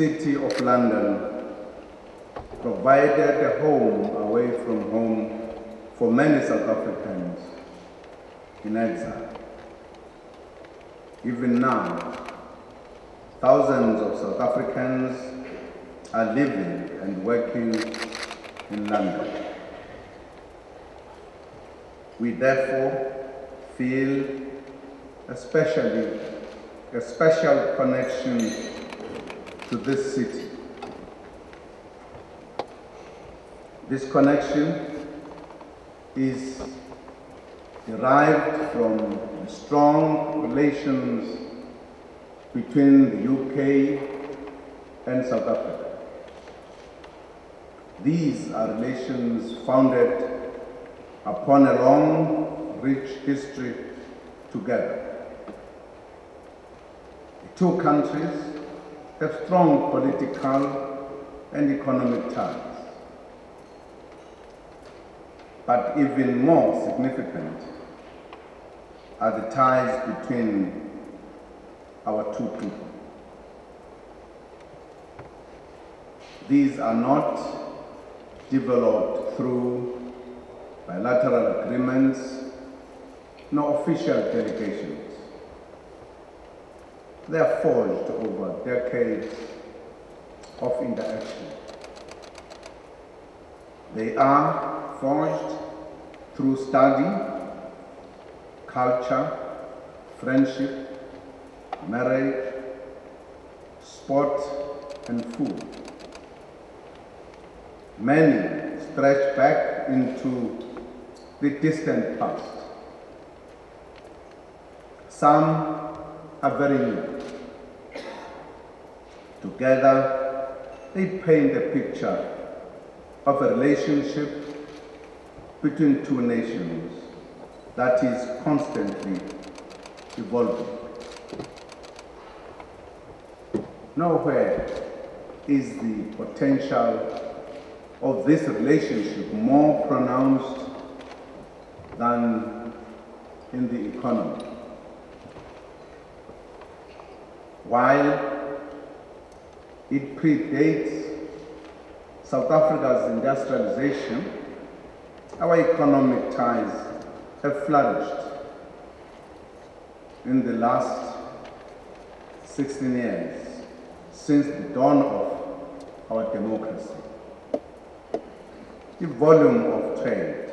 City of London provided a home away from home for many South Africans in exile. Even now, thousands of South Africans are living and working in London. We therefore feel a special connection to this city. This connection is derived from the strong relations between the UK and South Africa. These are relations founded upon a long, rich history together. The two countries have strong political and economic ties. But even more significant are the ties between our two people. These are not developed through bilateral agreements, nor official delegations. They are forged over decades of interaction. They are forged through study, culture, friendship, marriage, sport, and food. Many stretch back into the distant past. Some are very new. Together, they paint a picture of a relationship between two nations that is constantly evolving. Nowhere is the potential of this relationship more pronounced than in the economy. While it predates South Africa's industrialization, our economic ties have flourished in the last 16 years since the dawn of our democracy. The volume of trade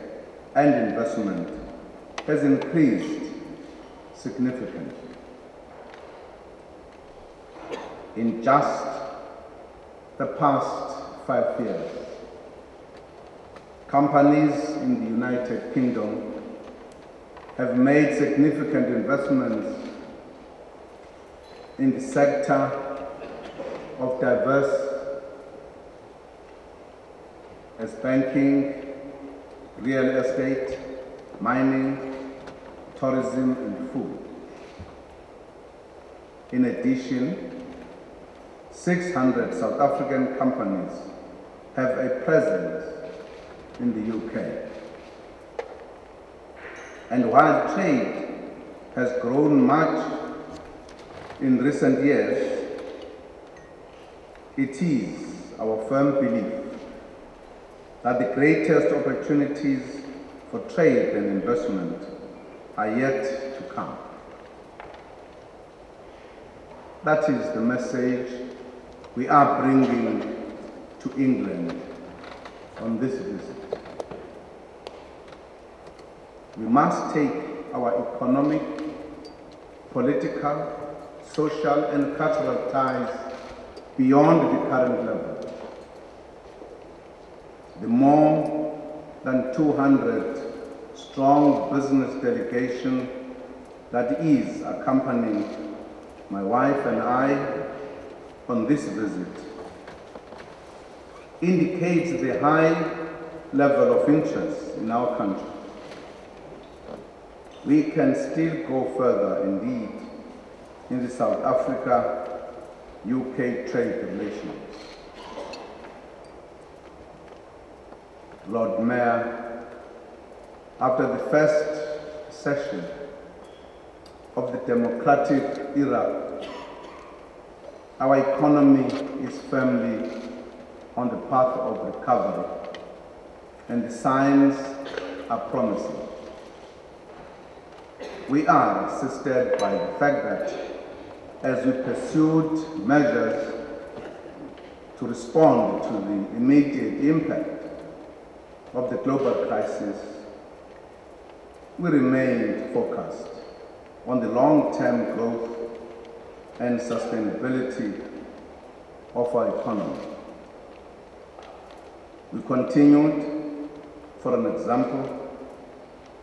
and investment has increased significantly. In just the past 5 years, companies in the United Kingdom have made significant investments in the sector of diverse as banking, real estate, mining, tourism, and food. In addition, 600 South African companies have a presence in the UK. And while trade has grown much in recent years, it is our firm belief that the greatest opportunities for trade and investment are yet to come. That is the message we are bringing to England on this visit. We must take our economic, political, social, and cultural ties beyond the current level. The more than 200 strong business delegation that is accompanying my wife and I on this visit indicates the high level of interest in our country. We can still go further indeed in the South Africa-UK trade relations. Lord Mayor, after the first session of the democratic era, our economy is firmly on the path of recovery, and the signs are promising. We are assisted by the fact that as we pursued measures to respond to the immediate impact of the global crisis, we remained focused on the long-term growth and sustainability of our economy. We continued, for an example,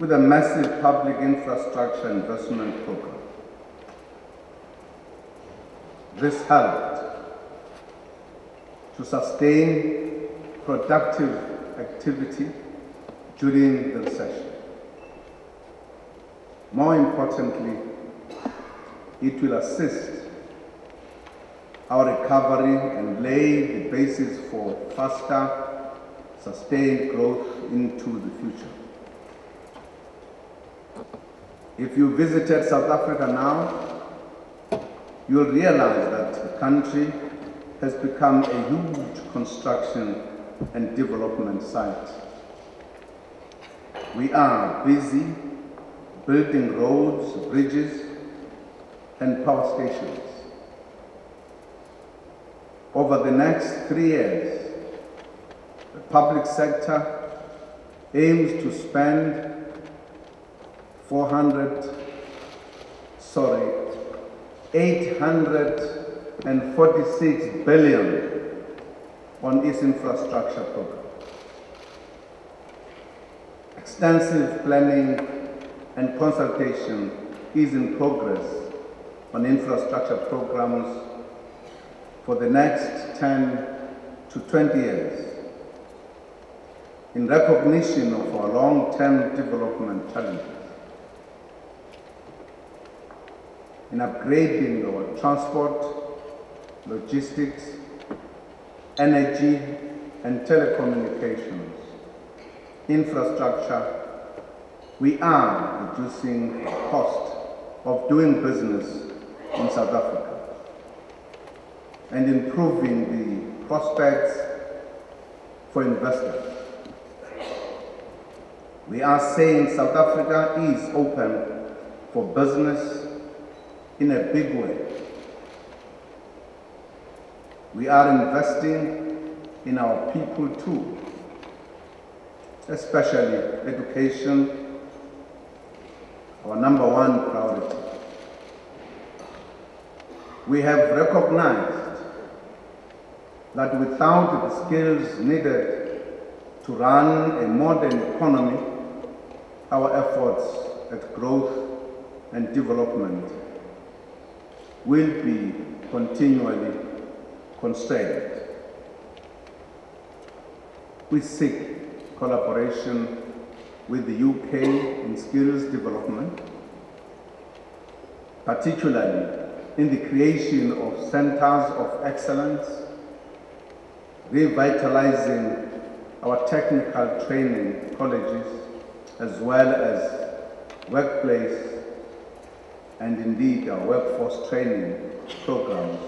with a massive public infrastructure investment program. This helped to sustain productive activity during the recession. More importantly, it will assist our recovery and lay the basis for faster, sustained growth into the future. If you visited South Africa now, you'll realize that the country has become a huge construction and development site. We are busy building roads, bridges, and power stations. Over the next 3 years, the public sector aims to spend 846 billion on its infrastructure program. Extensive planning and consultation is in progress on infrastructure programs for the next 10 to 20 years in recognition of our long-term development challenges. In upgrading our transport, logistics, energy, and telecommunications infrastructure, we are reducing the cost of doing business in South Africa and improving the prospects for investors. We are saying South Africa is open for business in a big way. We are investing in our people too, especially education, our number one priority. We have recognized that without the skills needed to run a modern economy, our efforts at growth and development will be continually constrained. We seek collaboration with the UK in skills development, particularly in the creation of centers of excellence, revitalizing our technical training colleges, as well as workplace and indeed our workforce training programs,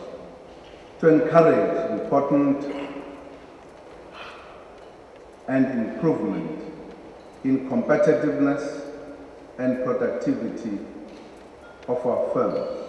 to encourage important and improvement in competitiveness and productivity of our firms.